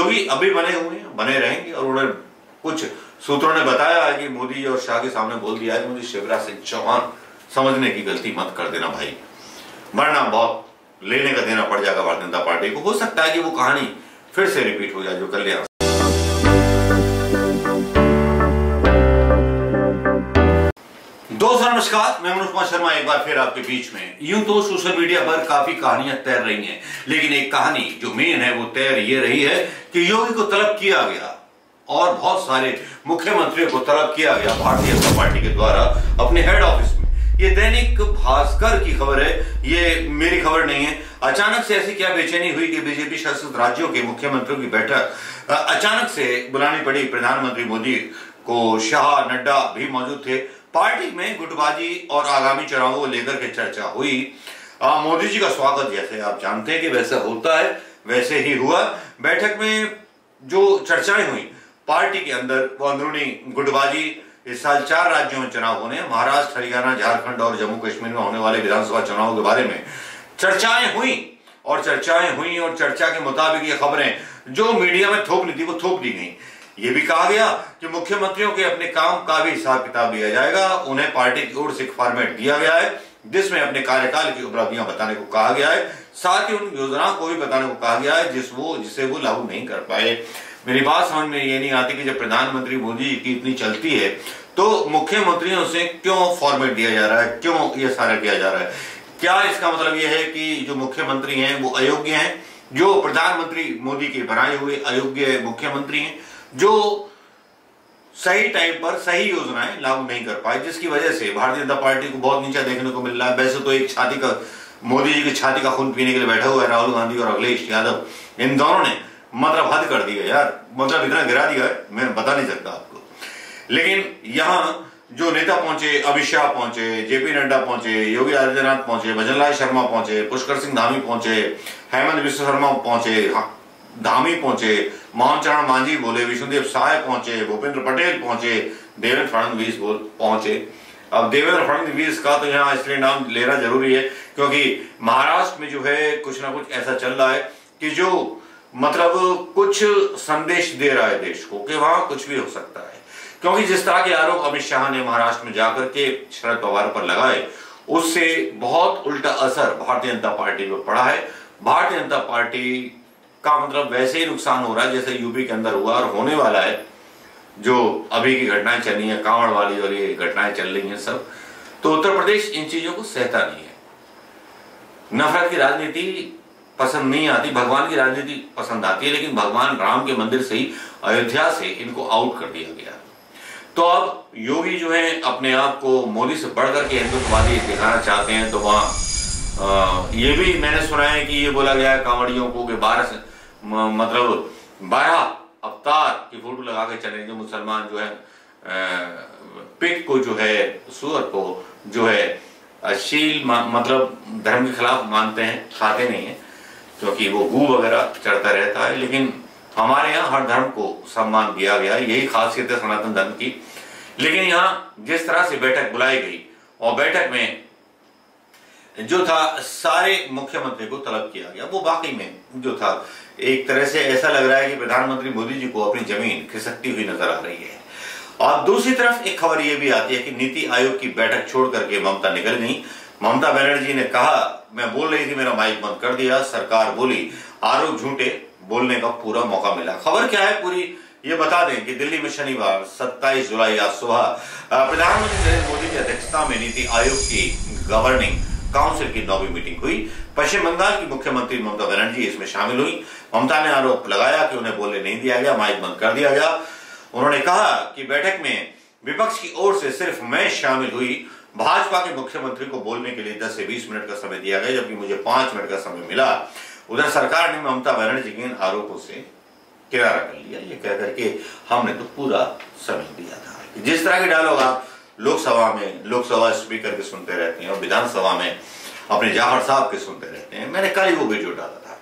योगी अभी बने हुए हैं, बने रहेंगे। और उन्हें कुछ सूत्रों ने बताया है कि मोदी और शाह के सामने बोल दिया है कि मुझे शिवराज सिंह चौहान समझने की गलती मत कर देना भाई, मरना बहुत लेने का देना पड़ जाएगा भारतीय जनता पार्टी को। हो सकता है कि वो कहानी फिर से रिपीट हो जाए जो कल्याण दोस्तों। नमस्कार, मैं मनोज कुमार शर्मा एक बार फिर आपके बीच में। यूं तो सोशल मीडिया पर काफी कहानियां तैर रही हैं, लेकिन एक कहानी जो मेन है वो तैर ये रही है कि योगी को तलब किया गया और बहुत सारे मुख्यमंत्रियों को तलब किया गया भारतीय जनता पार्टी के द्वारा अपने हेड ऑफिस में। ये दैनिक भास्कर की खबर है, ये मेरी खबर नहीं है। अचानक से ऐसी क्या बेचैनी हुई कि बीजेपी शासित राज्यों के मुख्यमंत्रियों की बैठक अचानक से बुलानी पड़ी। प्रधानमंत्री मोदी को शाह नड्डा भी मौजूद थे। पार्टी में गुटबाजी और आगामी चुनावों को लेकर के चर्चा हुई। मोदी जी का स्वागत जैसे आप जानते हैं कि वैसा होता है वैसे ही हुआ। बैठक में जो चर्चाएं हुई पार्टी के अंदर वो अंदरूनी गुटबाजी, इस साल 4 राज्यों में चुनाव होने, महाराष्ट्र, हरियाणा, झारखंड और जम्मू कश्मीर में होने वाले विधानसभा चुनाव के बारे में चर्चाएं हुई और चर्चाएं हुई और चर्चा के मुताबिक ये खबरें जो मीडिया में थोपनी थी वो थोप दी गई। ये भी कहा गया कि मुख्यमंत्रियों के अपने काम का भी हिसाब किताब दिया जाएगा। उन्हें पार्टी की ओर से एक फॉर्मेट दिया गया है जिसमें अपने कार्यकाल की उपलब्धियां बताने को कहा गया है, साथ ही उन योजनाओं को भी बताने को कहा गया है जिसे वो लागू नहीं कर पाए। मेरी बात समझ में ये नहीं आती कि जब प्रधानमंत्री मोदी जी की इतनी चलती है तो मुख्यमंत्रियों से क्यों फॉर्मेट दिया जा रहा है, क्यों ये सारा किया जा रहा है। क्या इसका मतलब यह है कि जो मुख्यमंत्री हैं वो अयोग्य हैं, जो प्रधानमंत्री मोदी के बनाए हुए अयोग्य मुख्यमंत्री हैं जो सही टाइम पर सही योजनाएं लागू नहीं कर पाए, जिसकी वजह से भारतीय जनता पार्टी को बहुत नीचा देखने को मिल रहा है। वैसे तो एक छाती का मोदी जी की छाती का खून पीने के लिए बैठा हुआ है राहुल गांधी और अखिलेश यादव। इन दोनों ने मतलब हद कर दिया यार, मतलब इतना गिरा दिया मैं बता नहीं सकता आपको। लेकिन यहाँ जो नेता पहुंचे, अमित शाह पहुंचे, जेपी नड्डा पहुंचे, योगी आदित्यनाथ पहुंचे, भजनलाल शर्मा पहुंचे, पुष्कर सिंह धामी पहुंचे, हेमंत विश्व शर्मा पहुंचे, धामी पहुंचे, मोहन चरण मांझी बोले, विष्णुदेव साय पहुंचे, भूपेंद्र पटेल पहुंचे, देवेंद्र फडणवीस पहुंचे। अब देवेंद्र फडणवीस का तो यहाँ इसलिए नाम लेना जरूरी है क्योंकि महाराष्ट्र में जो है कुछ ना कुछ ऐसा चल रहा है कि जो मतलब कुछ संदेश दे रहा है देश को कि वहां कुछ भी हो सकता है। क्योंकि जिस तरह के आरोप अमित शाह ने महाराष्ट्र में जाकर के शरद पवार पर लगाए उससे बहुत उल्टा असर भारतीय जनता पार्टी पर पड़ा है। भारतीय जनता पार्टी का मतलब वैसे ही नुकसान हो रहा है जैसे यूपी के अंदर हुआ और होने वाला है। जो अभी की घटनाएं चल रही है, कांवड़ वाली और ये घटनाएं चल रही हैं सब, तो उत्तर प्रदेश इन चीजों को सहता नहीं है। नफरत की राजनीति पसंद नहीं आती, भगवान की राजनीति पसंद आती है, लेकिन भगवान राम के मंदिर से ही अयोध्या से इनको आउट कर दिया गया। तो अब योगी जो है अपने आप को मोदी से बढ़कर के हिंदुत्ववादी दिखाना चाहते हैं। तो वहां ये भी मैंने सुना है कि ये बोला गया कांवड़ियों को कि 12 अवतार की फोटो लगा के चले जो मुसलमान जो है पिक को जो है सूअर को जो है शील मतलब धर्म के खिलाफ मानते हैं, खाते नहीं है क्योंकि वो गू वगैरह चढ़ता रहता है। लेकिन हमारे यहाँ हर धर्म को सम्मान दिया गया, यही खासियत है सनातन धर्म की। लेकिन यहाँ जिस तरह से बैठक बुलाई गई और बैठक में जो था सारे मुख्यमंत्री को तलब किया गया, वो बाकी में जो था एक तरह से ऐसा लग रहा है कि प्रधानमंत्री मोदी जी को अपनी जमीन खिसकती हुई नजर आ रही है। और दूसरी तरफ एक खबर ये भी आती है कि नीति आयोग की बैठक छोड़ करके ममता निकल गई। ममता बनर्जी ने कहा मैं बोल रही थी मेरा माइक बंद कर दिया, सरकार बोली आरोप झूठे, बोलने का पूरा मौका मिला। खबर क्या है पूरी ये बता दें कि दिल्ली में शनिवार 27 जुलाई आज सुबह प्रधानमंत्री नरेंद्र मोदी की अध्यक्षता में नीति आयोग की गवर्निंग काउंसिल की 9वीं मीटिंग हुई। पश्चिम बंगाल की मुख्यमंत्री ममता बनर्जी इसमें शामिल हुई। ममता ने आरोप लगाया कि उन्हें बोलने नहीं दिया गया, माइक बंद कर दिया गया। उन्होंने कहा कि बैठक में विपक्ष की ओर से सिर्फ मैं शामिल हुई। भाजपा के मुख्यमंत्री को बोलने के लिए 10 से 20 मिनट का समय दिया गया जबकि मुझे 5 मिनट का समय मिला। उधर सरकार ने ममता बनर्जी के इन आरोपों से किनारा कर लिया, ये कह करके हमने तो पूरा समझ लिया था। जिस तरह के डायलॉग आप लोकसभा में लोकसभा स्पीकर के सुनते रहते हैं और विधानसभा में अपने जाफर साहब के सुनते रहते हैं, मैंने कल ही वो वीडियो डाला था।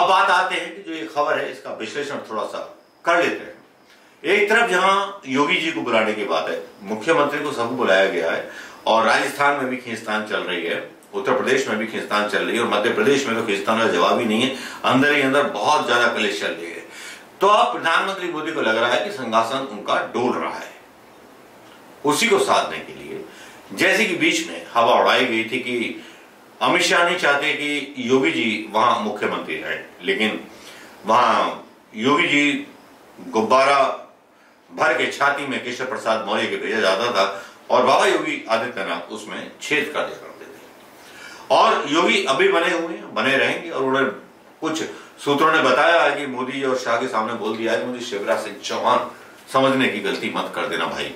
अब बात आते हैं कि जो ये खबर है इसका विश्लेषण थोड़ा सा कर लेते हैं। एक तरफ जहाँ योगी जी को बुलाने की बात है, मुख्यमंत्री को सबको बुलाया गया है और राजस्थान में भी खींचतान चल रही है उत्तर प्रदेश में भी खींचतान चल रही है और मध्य प्रदेश में तो खींचतान का जवाब ही नहीं है, अंदर ही अंदर बहुत ज्यादा कलेश चल रही है। तो अब प्रधानमंत्री मोदी को लग रहा है कि सिंहासन उनका डोल रहा है। उसी को साधने के लिए जैसे कि बीच में हवा उड़ाई गई थी कि अमित शाह नहीं चाहते कि योगी जी वहां मुख्यमंत्री रहे, लेकिन वहां योगी जी गुब्बारा भर के छाती में केशव प्रसाद मौर्य के भेजा जाता था और बाबा योगी आदित्यनाथ उसमें छेद कर दिया करते थे। और योगी अभी बने हुए हैं, बने रहेंगे। और उन्होंने कुछ सूत्रों ने बताया है कि मोदी और शाह के सामने बोल दिया है कि मुझे शिवराज सिंह चौहान समझने की गलती मत कर देना भाई,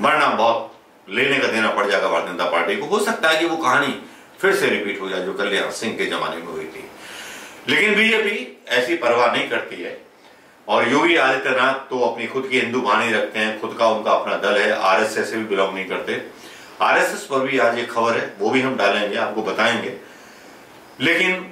वरना बहुत लेने का देना पड़ जाएगा भारतीय जनता पार्टी को। हो सकता है कि वो कहानी फिर से रिपीट हो जाए जो कल्याण सिंह के जमाने में हुई थी, लेकिन बीजेपी ऐसी परवाह नहीं करती है। और योगी आदित्यनाथ तो अपनी खुद की हिंदू वाणी रखते हैं, खुद का उनका अपना दल है, आरएसएस से भी बिलोंग नहीं करते। आरएसएस पर भी आज एक खबर है, वो भी हम डालेंगे, आपको बताएंगे। लेकिन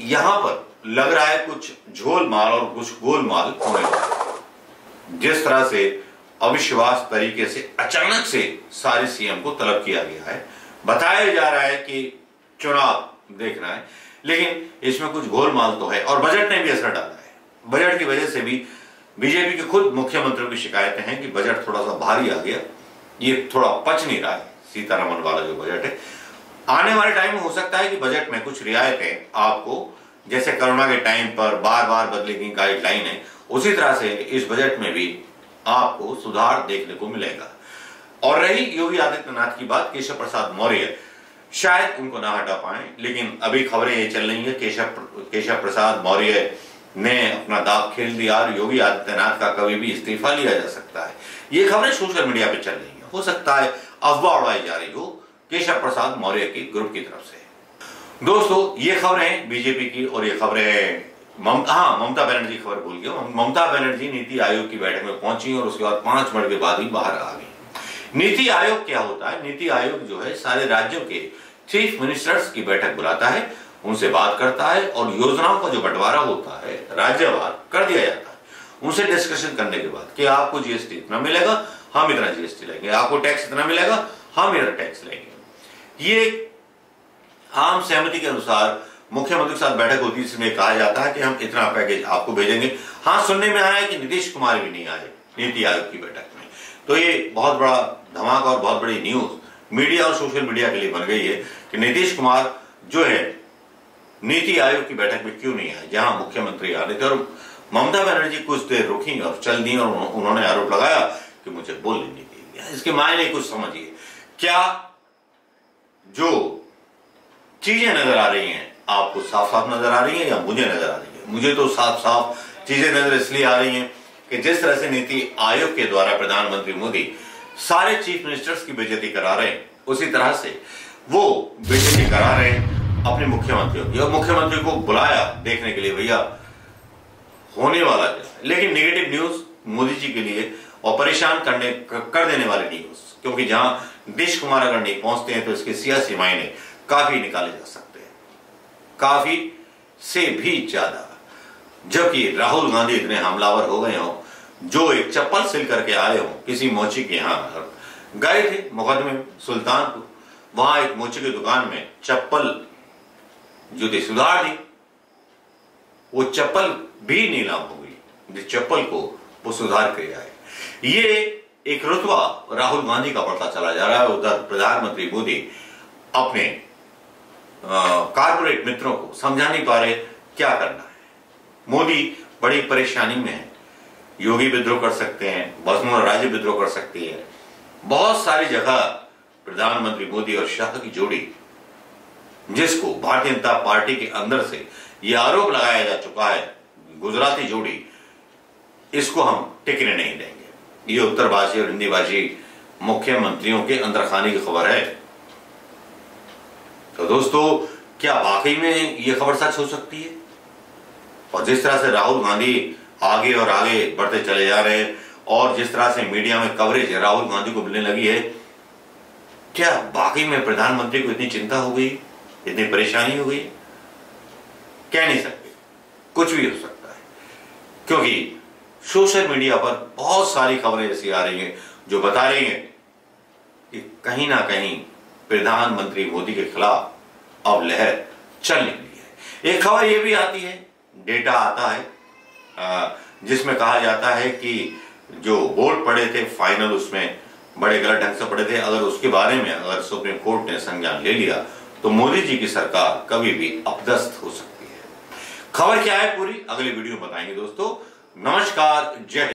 यहां पर लग रहा है कुछ झोलमाल और कुछ गोलमाल होने वाला, जिस तरह से अविश्वास तरीके से अचानक से सारे सीएम को तलब किया गया है। बताया जा रहा है कि चुनाव देखना है, लेकिन इसमें कुछ गोलमाल तो है। और बजट ने भी असर डाला है, बजट की वजह से भी बीजेपी के खुद मुख्यमंत्रियों की शिकायतें हैं कि बजट थोड़ा सा भारी आ गया, ये थोड़ा पच नहीं रहा है सीतारमण वाला जो बजट है। आने वाले टाइम में हो सकता है कि बजट में कुछ रियायतें आपको, जैसे कोरोना के टाइम पर बार बार बदली गई गाइडलाइन है, उसी तरह से इस बजट में भी आपको सुधार देखने को मिलेगा। और रही योगी आदित्यनाथ की बात, केशव प्रसाद मौर्य शायद उनको ना हटा पाए, लेकिन अभी खबरें ये चल रही है केशव प्रसाद मौर्य ने अपना दाव खेल दिया और योगी आदित्यनाथ का कभी भी इस्तीफा लिया जा सकता है। ये खबरें सोशल मीडिया पे चल रही है, हो सकता है अफवाह उड़ाई जा रही हो केशव प्रसाद मौर्य के ग्रुप की तरफ से। दोस्तों, ये खबरें बीजेपी की और ये खबरें ममता बनर्जी, खबर भूल गया, ममता बनर्जी नीति आयोग की बैठक में पहुंची और उसके बाद 5 मिनट के बाद ही बाहर आ गई। नीति आयोग क्या होता है? नीति आयोग जो है सारे राज्यों के चीफ मिनिस्टर्स की बैठक बुलाता है, उनसे बात करता है और योजनाओं का जो बंटवारा होता है राज्यवार कर दिया जाता है। उनसे डिस्कशन करने के बाद कि आपको जीएसटी इतना मिलेगा, हम इतना जीएसटी लेंगे, आपको टैक्स इतना मिलेगा, हम इतना टैक्स लेंगे। ये आम सहमति के अनुसार मुख्यमंत्री के साथ बैठक होती है, इसमें कहा जाता है कि हम इतना पैकेज आपको भेजेंगे। हाँ, सुनने में आया कि नीतीश कुमार भी नहीं आए नीति आयोग की बैठक में, तो ये बहुत बड़ा धमाका और बहुत बड़ी न्यूज मीडिया और सोशल मीडिया के लिए बन गई है कि नीतीश कुमार जो है नीति आयोग की बैठक में क्यों नहीं आए, जहां मुख्यमंत्री आ रहे थे। और ममता बनर्जी कुछ देर रुकी और चल दी और उन्होंने आरोप लगाया कि मुझे बोलने नहीं दिया। इसके मायने कुछ समझिए, क्या जो चीजें नजर आ रही हैं आपको साफ साफ नजर आ रही है या मुझे नजर आ रही है? मुझे तो साफ साफ चीजें नजर इसलिए आ रही हैं कि जिस तरह से नीति आयोग के द्वारा प्रधानमंत्री मोदी सारे चीफ मिनिस्टर्स की बेइज्जती करा रहे हैं, उसी तरह से वो बेइज्जती करा रहे हैं अपने मुख्यमंत्रियों की। और मुख्यमंत्री को बुलाया देखने के लिए, भैया होने वाला है। लेकिन नेगेटिव न्यूज मोदी जी के लिए और परेशान कर देने वाली न्यूज, क्योंकि जहां नीतीश कुमार अगर नहीं पहुंचते हैं तो इसके सियासी मायने काफी निकाले जा सकते, काफी से भी ज्यादा। जबकि राहुल गांधी इतने हमलावर हो गए हों जो एक चप्पल सिल करके आए हों, किसी मोची के यहाँ गए थे मुकदमे सुल्तानपुर, वहां एक मोची की दुकान में चप्पल जूते सुधार दी, वो चप्पल भी नीलाम हो गई, जिस चप्पल को वो सुधार कर आए। ये एक रुतवा राहुल गांधी का बढ़ता चला जा रहा है। उधर प्रधानमंत्री मोदी अपने कारपोरेट मित्रों को समझा नहीं पा रहे क्या करना है। मोदी बड़ी परेशानी में है, योगी विद्रोह कर सकते हैं, वसुंधरा राजे विद्रोह कर सकती है, बहुत सारी जगह प्रधानमंत्री मोदी और शाह की जोड़ी, जिसको भारतीय जनता पार्टी के अंदर से यह आरोप लगाया जा चुका है गुजराती जोड़ी, इसको हम टिकने नहीं देंगे। ये उत्तर भाषी और हिंदी भाषी मुख्यमंत्रियों के अंदर खाने की खबर है। तो दोस्तों, क्या वाकई में ये खबर सच हो सकती है? और जिस तरह से राहुल गांधी आगे और आगे बढ़ते चले जा रहे हैं और जिस तरह से मीडिया में कवरेज राहुल गांधी को मिलने लगी है, क्या वाकई में प्रधानमंत्री को इतनी चिंता हो गई, इतनी परेशानी हो गई? कह नहीं सकते, कुछ भी हो सकता है, क्योंकि सोशल मीडिया पर बहुत सारी खबरें ऐसी आ रही हैं जो बता रही हैं कि कहीं ना कहीं प्रधानमंत्री मोदी के खिलाफ अब लहर चल निकली है। एक खबर ये भी आती है, डेटा आता है जिसमें कहा जाता है कि जो बोर्ड पड़े थे फाइनल उसमें बड़े गलत ढंग से पड़े थे। अगर उसके बारे में अगर सुप्रीम कोर्ट ने संज्ञान ले लिया तो मोदी जी की सरकार कभी भी अपदस्थ हो सकती है। खबर क्या है पूरी अगले वीडियो में बताएंगे दोस्तों। नमस्कार, जय हिंद।